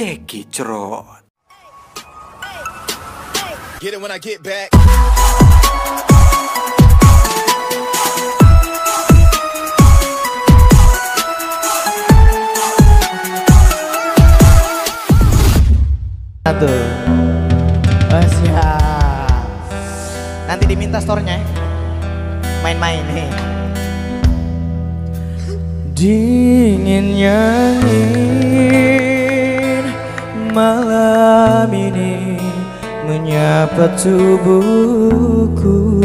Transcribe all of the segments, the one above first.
Ceki Cerot. Get it when I get back. Aduh. Oh, siap. Nanti diminta store-nya ya. Main-main nih. Dinginnya malam ini menyapa tubuhku,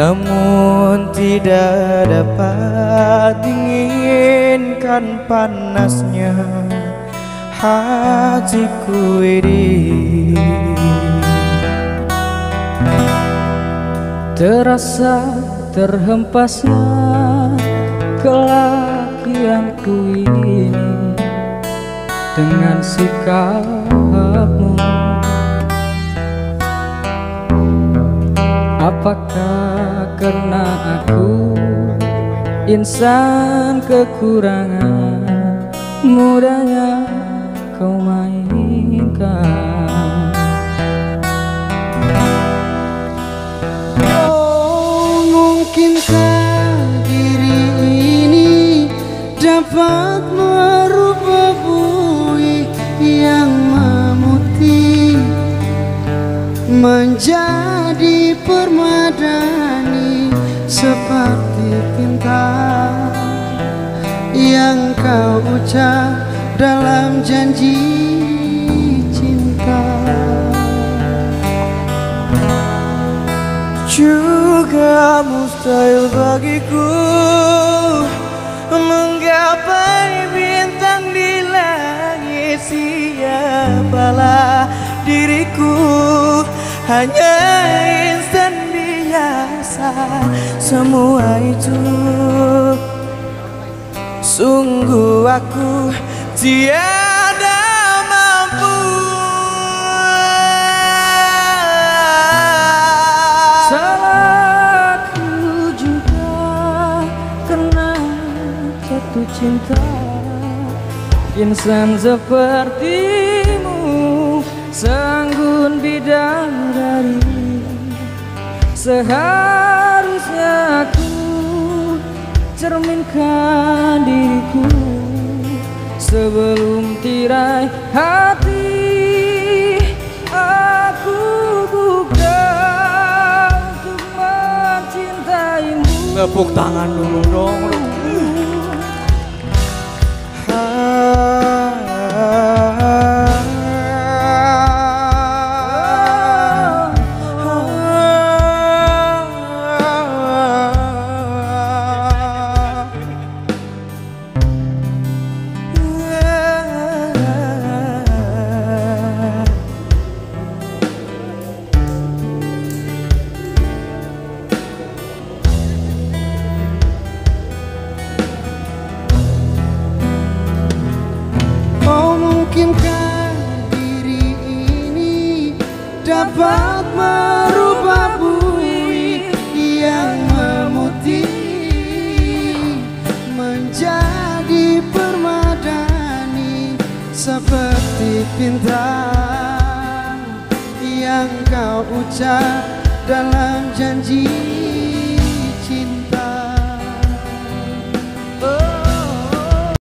namun tidak dapat dinginkan panasnya hatiku ini. Terasa terhempasnya kelakianku ini dengan sikapmu. Apakah karena aku insan kekurangan, mudahnya kau mainkan? Mungkinkah diri ini dapat merubah bui yang memutih menjadi permadani seperti tinta yang kau ucap dalam janji cinta? Juga mustahil bagiku menggapai bintang di langit. Siapalah diriku, hanya insan biasa. Semua itu sungguh aku tiada mampu. Cinta insan sepertimu, sanggun bidadari, seharusnya aku cerminkan diriku sebelum tirai hati aku buka untuk mencintaimu. Tepuk tangan dulu dong. Mungkinkah diri ini dapat merubah bumi yang memutih menjadi permadani seperti bintang yang kau ucap dalam janji?